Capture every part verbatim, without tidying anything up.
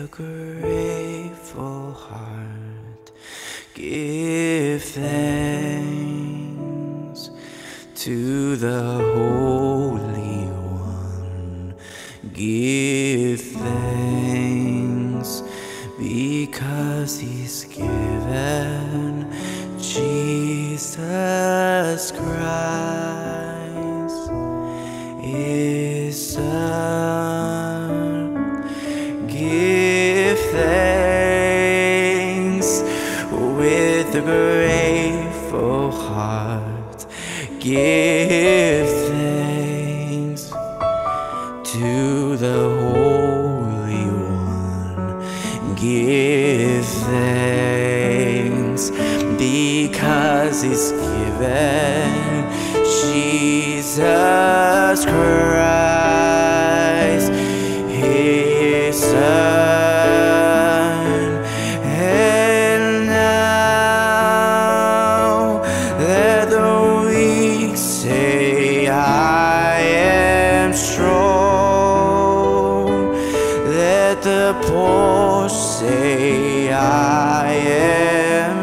a grateful heart, give thanks to the Holy One. Give thanks because He's given Jesus Christ, His Son. Give thanks with a grateful heart. Give thanks to the Holy One. Give thanks because He's given Jesus Christ, His Son. And now let the weak say, I am strong. Let the poor say, I am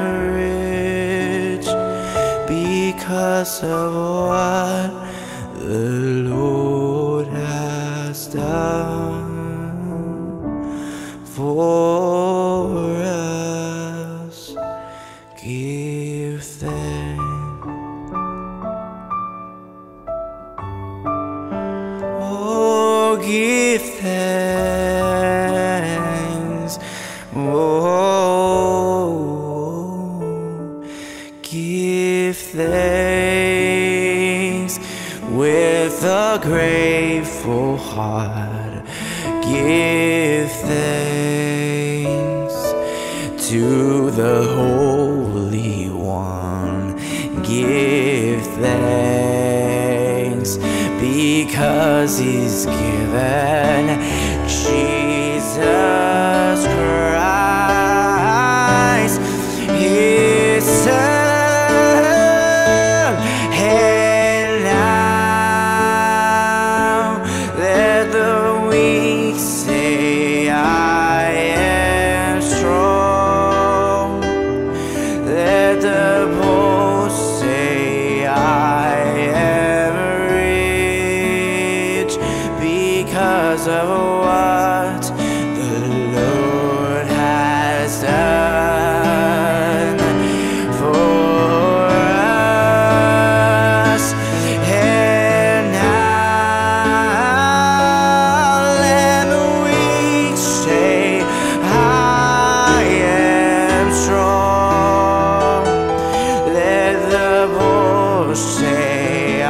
rich, because of what the Lord has done for us. Give thanks. Oh, give thanks. Oh, give thanks with a grateful heart. Give thanks to the Holy One. Give thanks because He's given Jesus Christ, His Son. Because of what the Lord has done for us. And now let the weak say, I am strong. Let the poor say, I,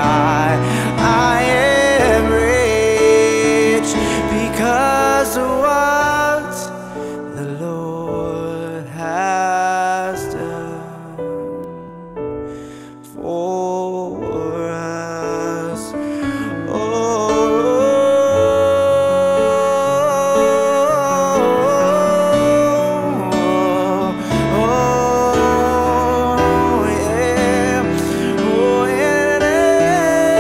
I am rich, because of what the Lord has done for us. Oh, oh, oh, yeah. Oh, yeah. Oh,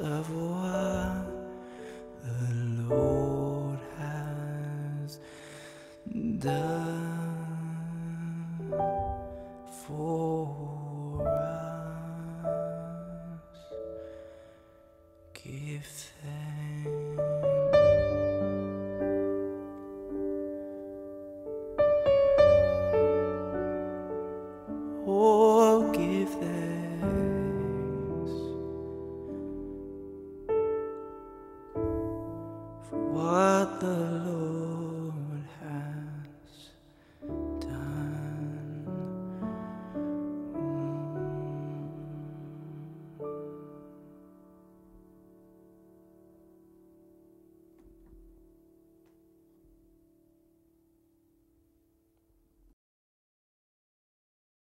of what the Lord has done for us. Give thanks. Oh, give thanks for what the Lord